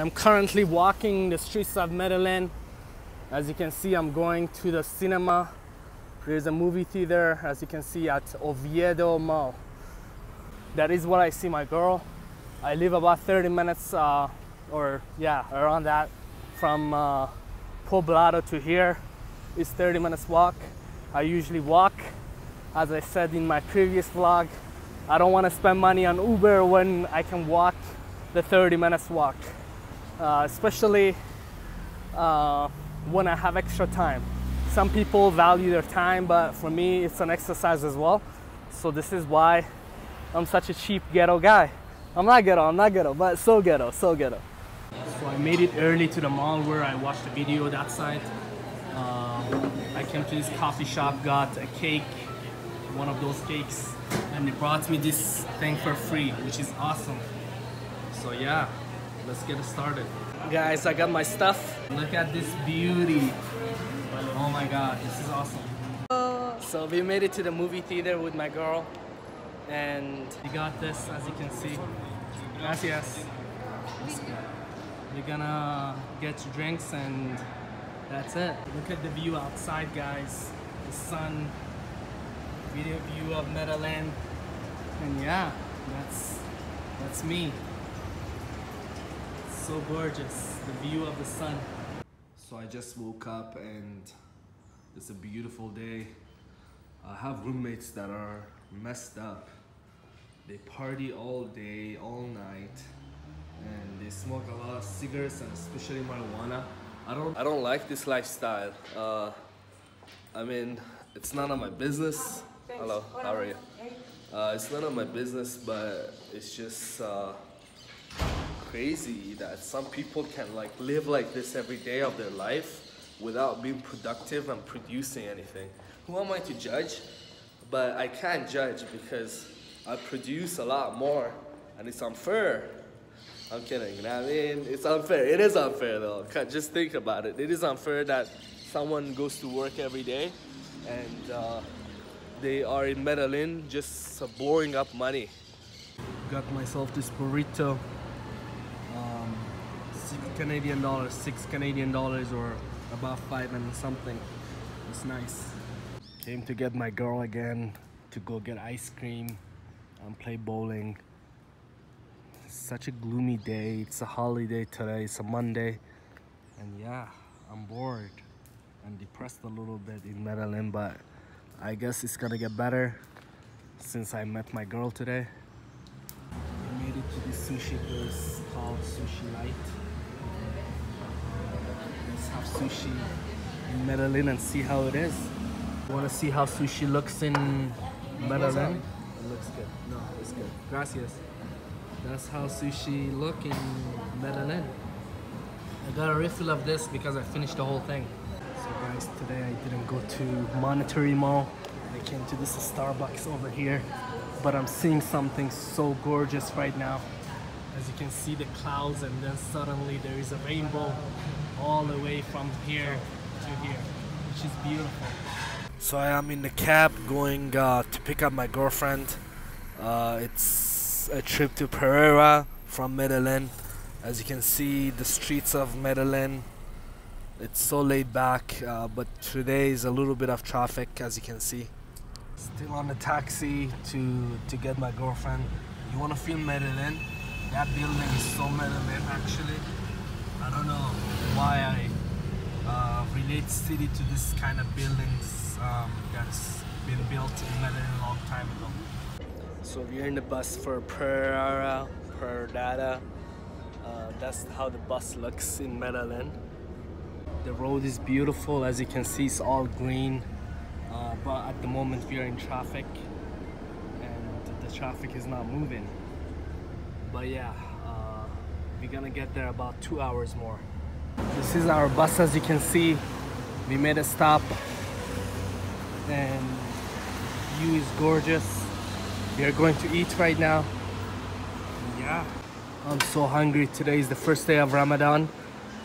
I'm currently walking the streets of Medellin. As you can see, I'm going to the cinema. There's a movie theater, as you can see, at Oviedo Mall. That is where I see my girl. I live about 30 minutes around that from Poblado to here. It's 30 minutes walk. I usually walk. As I said in my previous vlog, I don't want to spend money on Uber when I can walk the 30 minutes walk. Especially when I have extra time. Some people value their time, but for me it's an exercise as well. So this is why I'm such a cheap ghetto guy. I'm not ghetto, but so ghetto. So I made it early to the mall where I watched the video that side. I came to this coffee shop, got a cake, one of those cakes, and they brought me this thing for free, which is awesome. So yeah. Let's get it started. Guys, I got my stuff. Look at this beauty. Oh my God, this is awesome. So we made it to the movie theater with my girl. And we got this, as you can see. Gracias. We're gonna get drinks and that's it. Look at the view outside, guys. The sun, video view of Medellin. And yeah, that's me. So gorgeous, the view of the sun. So I just woke up and it's a beautiful day. I have roommates that are messed up. They party all day, all night, and they smoke a lot of cigarettes and especially marijuana. I don't like this lifestyle. I mean, it's none of my business. Hello, how are you? It's none of my business, but it's just crazy that some people can like live like this every day of their life without being productive and producing anything. Who am I to judge? But I can't judge because I produce a lot more and it's unfair. I'm kidding, you know what I mean? It's unfair. It is unfair though. Just think about it. It is unfair that someone goes to work every day and they are in Medellin just boring up money. Got myself this burrito. $6 Canadian dollars or about 5 and something. It's nice. Came to get my girl again to go get ice cream and play bowling. It's such a gloomy day. It's a holiday today. It's a Monday. And yeah, I'm bored and depressed a little bit in Medellin, but I guess it's gonna get better since I met my girl today. I made it to this sushi place called Sushi Light. Have sushi in Medellin and see how it is. You want to see how sushi looks in Medellin? It looks good. No, it's good. Gracias. That's how sushi look in Medellin. I got a refill of this because I finished the whole thing. So guys, today I didn't go to Monetary Mall. I came to this Starbucks over here, but I'm seeing something so gorgeous right now. As you can see the clouds and then suddenly there is a rainbow all the way from here to here, which is beautiful. So I am in the cab going to pick up my girlfriend. It's a trip to Pereira from Medellin. As you can see, the streets of Medellin, it's so laid back, but today is a little bit of traffic, as you can see. Still on the taxi to get my girlfriend. You want to feel Medellin? That building is so Medellin, actually. I don't know why I relate city to this kind of buildings that's been built in Medellin a long time ago. So we are in the bus for Pereira. That's how the bus looks in Medellin. The road is beautiful, as you can see, it's all green. But at the moment we are in traffic and the traffic is not moving. But yeah, we're gonna get there about 2 hours more. This is our bus, as you can see. We made a stop and the view is gorgeous. We are going to eat right now. Yeah, I'm so hungry. Today is the first day of Ramadan.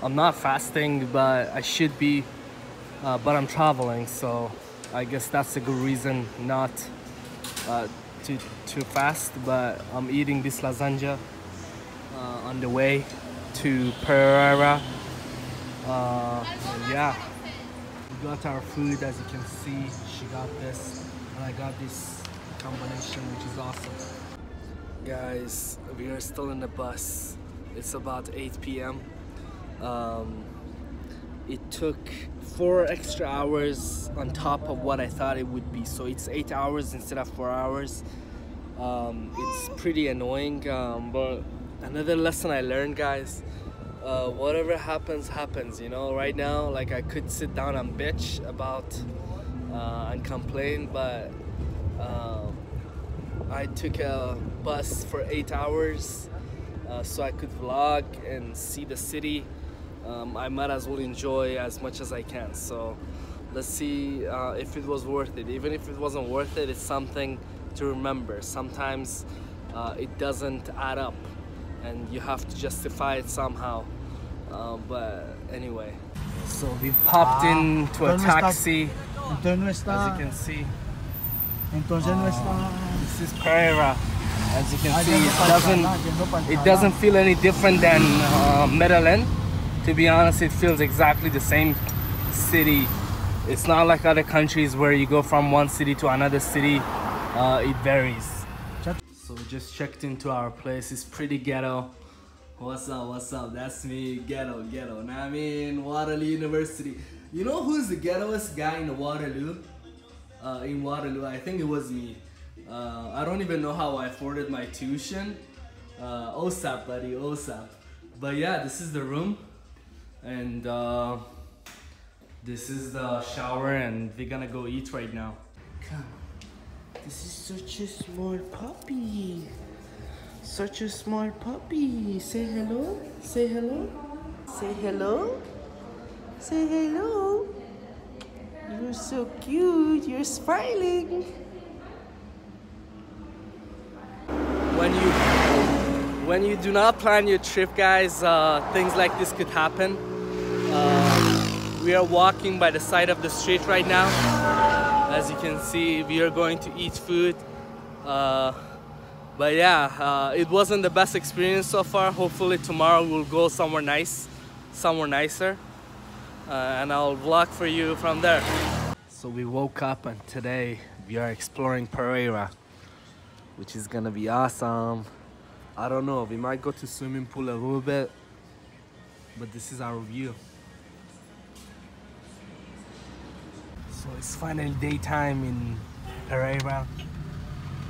I'm not fasting, but I should be, but I'm traveling, so I guess that's a good reason not to fast, but I'm eating this lasagna on the way to Pereira. Yeah, we got our food, as you can see. She got this and I got this combination, which is awesome. Guys, we are still in the bus. It's about 8 p.m. It took 4 extra hours on top of what I thought it would be, so it's 8 hours instead of 4 hours. It's pretty annoying, but another lesson I learned, guys, whatever happens, happens, you know. Right now, like, I could sit down and bitch about and complain, but I took a bus for 8 hours so I could vlog and see the city. I might as well enjoy as much as I can. So let's see if it was worth it. Even if it wasn't worth it, it's something to remember. Sometimes it doesn't add up and you have to justify it somehow, but anyway. So we popped into a taxi, as you can see. This is Pereira. As you can see, it doesn't feel any different than Medellin. To be honest, it feels exactly the same city. It's not like other countries where you go from one city to another city. It varies. So we just checked into our place. It's pretty ghetto. What's up, what's up? That's me, ghetto, ghetto. Know what I mean? Waterloo University. You know who's the ghettoest guy in Waterloo? I think it was me. I don't even know how I afforded my tuition. OSAP, buddy, OSAP. But yeah, this is the room. And this is the shower, and we're gonna go eat right now. Come, this is such a small puppy. Such a small puppy. Say hello, say hello, say hello, say hello. You're so cute, you're smiling. When you do not plan your trip, guys, things like this could happen. We are walking by the side of the street right now. As you can see, we are going to eat food. But yeah, it wasn't the best experience so far. Hopefully tomorrow we'll go somewhere nice, somewhere nicer. And I'll vlog for you from there. So we woke up and today we are exploring Pereira, which is gonna be awesome. I don't know, we might go to swimming pool a little bit, but this is our view. So it's finally daytime in Pereira.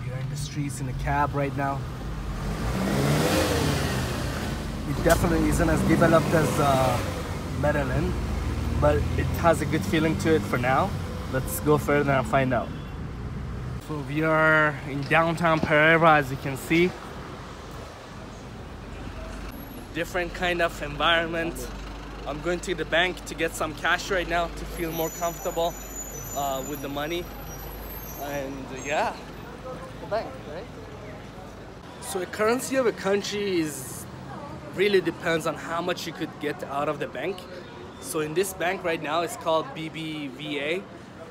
We are in the streets in a cab right now. It definitely isn't as developed as Medellin, but it has a good feeling to it for now. Let's go further and find out. So we are in downtown Pereira, as you can see. Different kind of environment. I'm going to the bank to get some cash right now to feel more comfortable with the money. And yeah, the bank, right? So the currency of a country really depends on how much you could get out of the bank. So in this bank right now, it's called BBVA.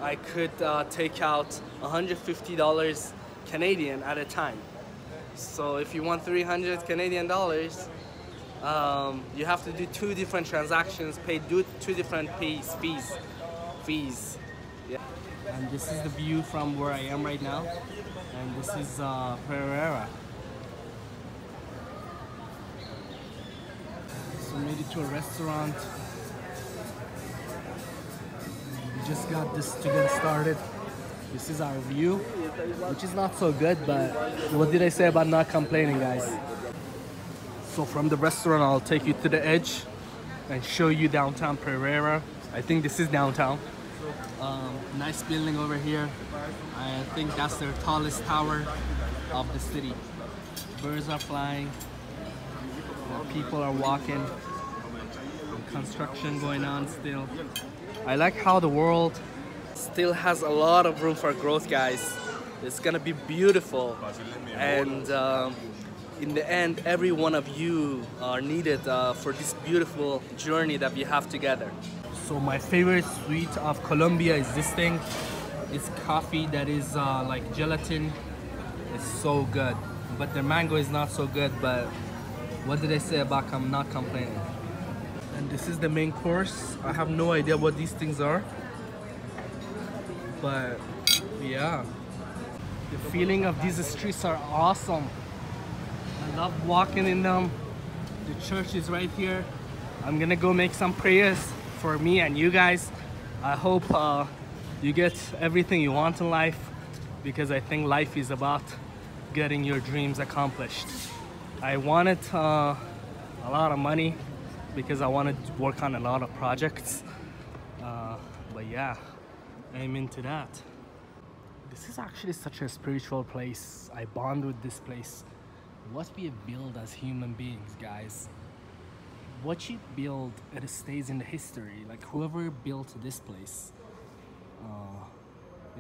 I could take out $150 Canadian at a time. So if you want 300 Canadian dollars, you have to do 2 different transactions, pay 2 different fees. Yeah. And this is the view from where I am right now, and this is Pereira. So we made it to a restaurant. We just got this to get started. This is our view, which is not so good, but what did I say about not complaining, guys? So from the restaurant, I'll take you to the edge and show you downtown Pereira. I think this is downtown. Nice building over here. I think that's their tallest tower of the city. Birds are flying. People are walking. Construction going on still. I like how the world still has a lot of room for growth, guys. It's gonna be beautiful. And in the end, every one of you are needed for this beautiful journey that we have together. So my favorite sweet of Colombia is this thing. It's coffee that is like gelatin. It's so good. But the mango is not so good, but What did they say about not complaining? And this is the main course. I have no idea what these things are, but yeah, the feeling of these streets are awesome. I love walking in them. The church is right here. I'm gonna go make some prayers for me and you guys. I hope you get everything you want in life, because I think life is about getting your dreams accomplished. I wanted a lot of money because I wanted to work on a lot of projects, but yeah, I'm into that. This is actually such a spiritual place. I bond with this place. What we build as human beings, guys, what you build, it stays in the history. Like, whoever built this place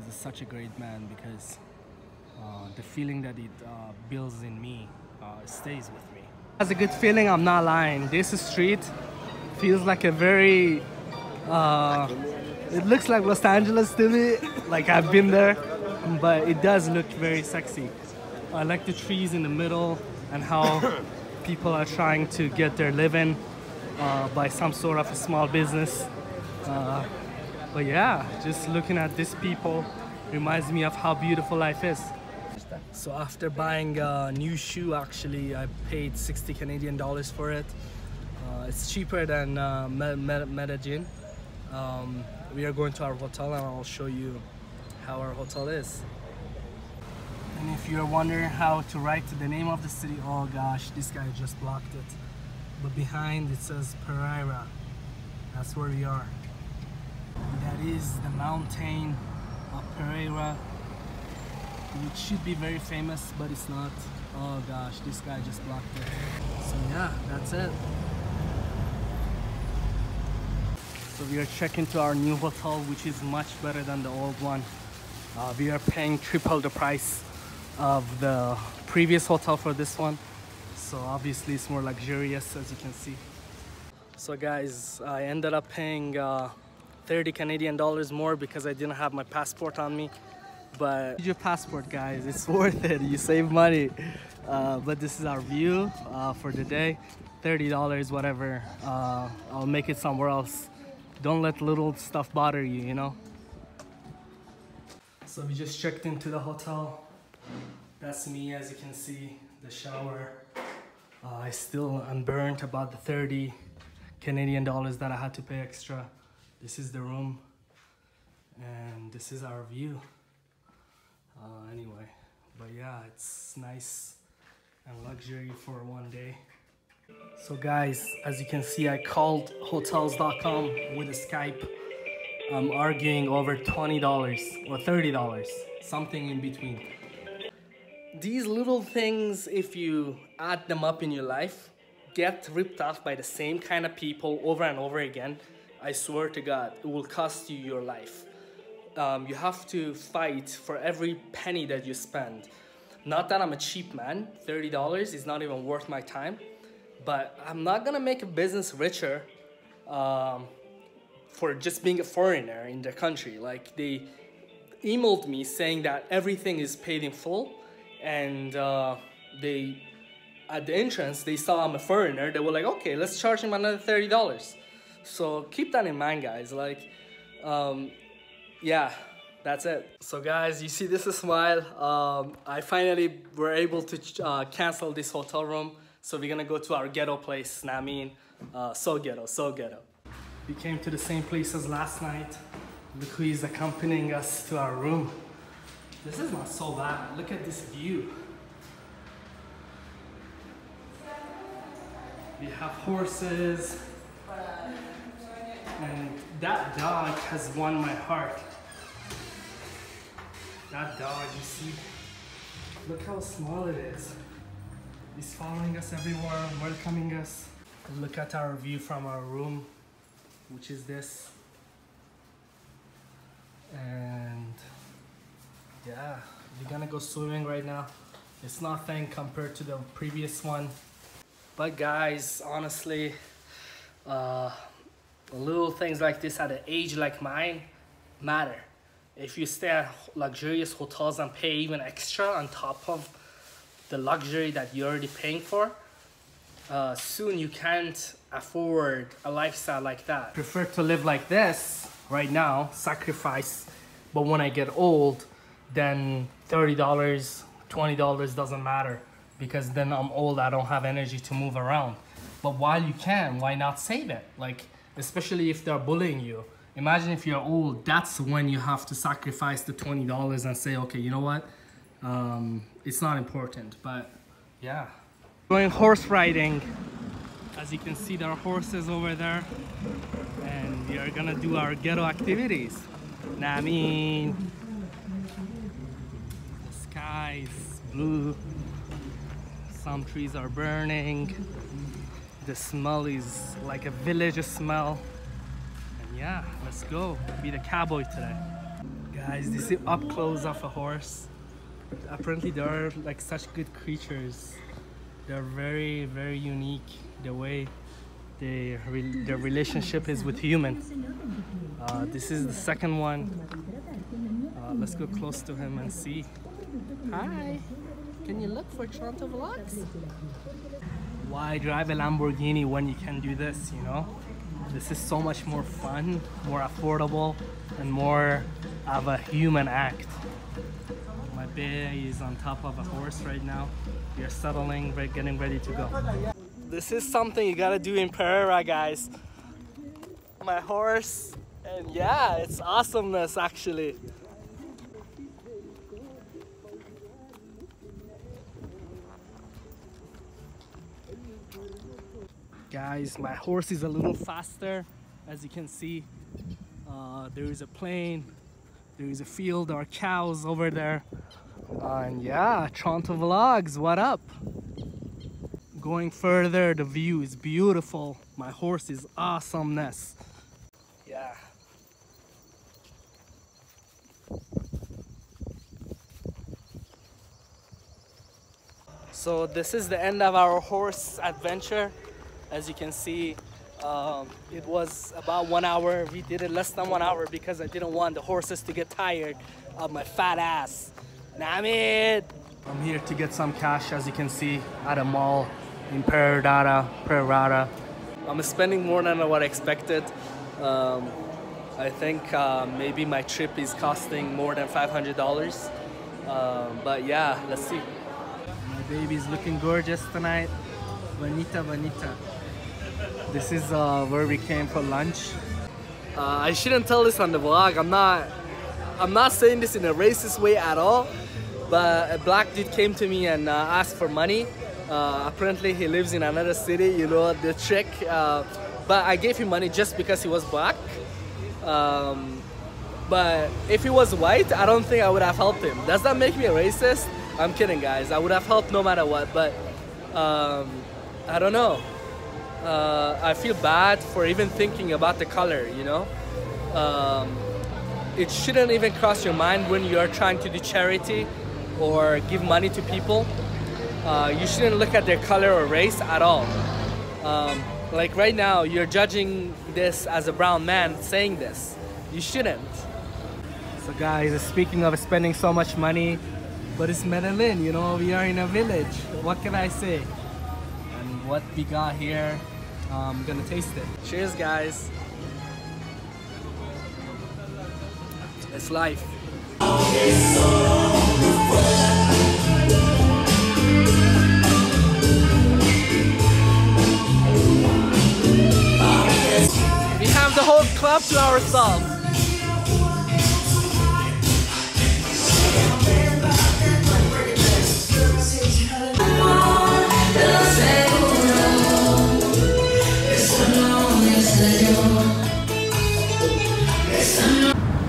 is such a great man, because the feeling that it builds in me stays with me. That's a good feeling, I'm not lying. This street feels like a very it looks like Los Angeles to me. Like, I've been there, but it does look very sexy. I like the trees in the middle and how people are trying to get their living by some sort of a small business. But yeah, just looking at these people reminds me of how beautiful life is. So after buying a new shoe, actually, I paid 60 Canadian dollars for it. It's cheaper than Medellin. We are going to our hotel and I'll show you how our hotel is. And if you're wondering how to write the name of the city, oh gosh, this guy just blocked it. But behind it says Pereira. That's where we are. That is the mountain of Pereira, which should be very famous, but it's not. Oh gosh, this guy just blocked it. So yeah, that's it. So we are checking to our new hotel, which is much better than the old one. We are paying triple the price of the previous hotel for this one, so obviously it's more luxurious, as you can see. So guys, I ended up paying 30 Canadian dollars more because I didn't have my passport on me. But your passport, guys, it's worth it. You save money. But this is our view for the day. $30, whatever. I'll make it somewhere else. Don't let little stuff bother you, you know. So we just checked into the hotel. That's me, as you can see, the shower. I still am burnt about the 30 Canadian dollars that I had to pay extra. This is the room, and this is our view. Anyway, but yeah, it's nice and luxury for one day. So guys, as you can see, I called Hotels.com with a Skype. I'm arguing over $20 or $30, something in between. These little things, if you add them up in your life, get ripped off by the same kind of people over and over again. I swear to God, it will cost you your life. You have to fight for every penny that you spend. Not that I'm a cheap man. $30 is not even worth my time. But I'm not gonna make a business richer for just being a foreigner in their country. Like, they emailed me saying that everything is paid in full. And they, at the entrance, they saw I'm a foreigner. They were like, okay, let's charge him another $30. So keep that in mind, guys. Like, yeah, that's it. So guys, you see this smile. I finally were able to cancel this hotel room. So we're gonna go to our ghetto place, I mean, so ghetto, so ghetto. We came to the same place as last night. Look who is accompanying us to our room. This is not so bad. Look at this view. We have horses. And that dog has won my heart. That dog, you see? Look how small it is. It's following us everywhere, welcoming us. Look at our view from our room, which is this. And yeah, we're gonna go swimming right now. It's nothing compared to the previous one. But guys, honestly, little things like this at an age like mine matter. If you stay at luxurious hotels and pay even extra on top of the luxury that you're already paying for, soon you can't afford a lifestyle like that. Prefer to live like this right now, sacrifice, but when I get old, then $30, $20 doesn't matter, because then I'm old, I don't have energy to move around. But while you can, why not save it? Like, especially if they're bullying you. Imagine if you're old, that's when you have to sacrifice the $20 and say, okay, you know what? It's not important, but yeah. Going horse riding. As you can see, there are horses over there, and we are gonna do our ghetto activities. Nah, I mean, the sky is blue, some trees are burning, the smell is like a village smell, and yeah, let's go be the cowboy today. Guys, this is up close of a horse. Apparently they are like such good creatures. They're very, very unique, the way their relationship is with humans. This is the second one. Let's go close to him and see. Hi, can you look for Toronto Vlogs? Why drive a Lamborghini when you can do this, you know? This is so much more fun, more affordable, and more of a human act. My bae is on top of a horse right now. We are settling, we're getting ready to go. This is something you gotta do in Pereira, guys. My horse, and yeah, it's awesomeness actually. Guys, my horse is a little faster, as you can see. There is a plane, there is a field, there are cows over there. And yeah, Toronto Vlogs, what up? Going further, the view is beautiful. My horse is awesomeness. Yeah. So this is the end of our horse adventure. As you can see, it was about 1 hour. We did it less than 1 hour because I didn't want the horses to get tired of my fat ass. Damn it! I'm here to get some cash, as you can see, at a mall in Pereira. I'm spending more than what I expected. I think maybe my trip is costing more than $500. But yeah, let's see. My baby's looking gorgeous tonight. Bonita, bonita. This is where we came for lunch. I shouldn't tell this on the vlog. I'm not saying this in a racist way at all, but a black dude came to me and asked for money. Apparently he lives in another city, you know the trick. But I gave him money just because he was black. But if he was white, I don't think I would have helped him. Does that make me a racist? I'm kidding, guys. I would have helped no matter what, but I don't know. I feel bad for even thinking about the color, you know? It shouldn't even cross your mind when you're trying to do charity or give money to people. You shouldn't look at their color or race at all. Like right now, you're judging this as a brown man saying this. You shouldn't. So guys, speaking of spending so much money, but it's Medellin, you know, we are in a village. What can I say? And what we got here, I'm gonna taste it. Cheers, guys. It's life. We have the whole club to ourselves.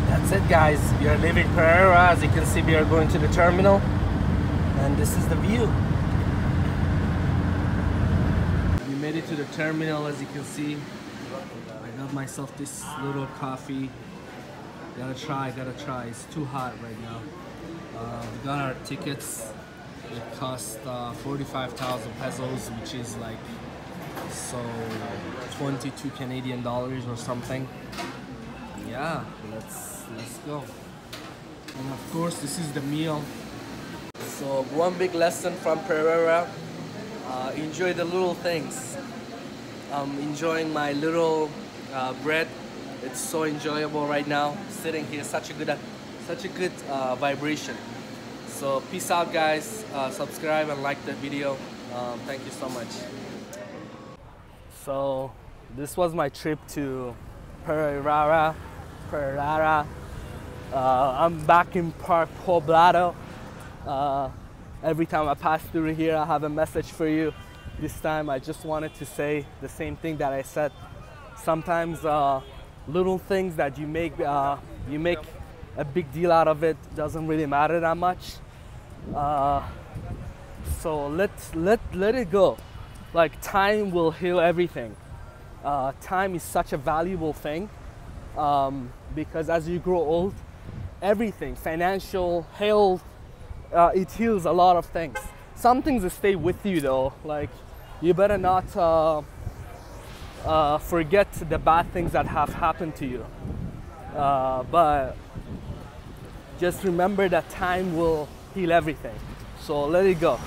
That's it, guys, we are leaving Pereira. As you can see, we are going to the terminal, and this is the view. We made it to the terminal. As you can see, I got myself this little coffee. Gotta try, it's too hot right now. We got our tickets. It cost 45,000 pesos, which is like, so 22 Canadian dollars or something. Yeah, let's go. And of course, this is the meal. So one big lesson from Pereira, enjoy the little things. I'm enjoying my little bread. It's so enjoyable right now. Sitting here, such a good vibration. So peace out, guys. Subscribe and like the video. Thank you so much. So this was my trip to Pereira. I'm back in Park Poblado. Every time I pass through here, I have a message for you. This time I just wanted to say the same thing that I said. Sometimes little things that you make a big deal out of, it doesn't really matter that much. So let it go. Like, time will heal everything. Time is such a valuable thing, because as you grow old, everything, financial, health, it heals a lot of things. Some things stay with you though. Like, you better not forget the bad things that have happened to you. But just remember that time will heal everything. So let it go.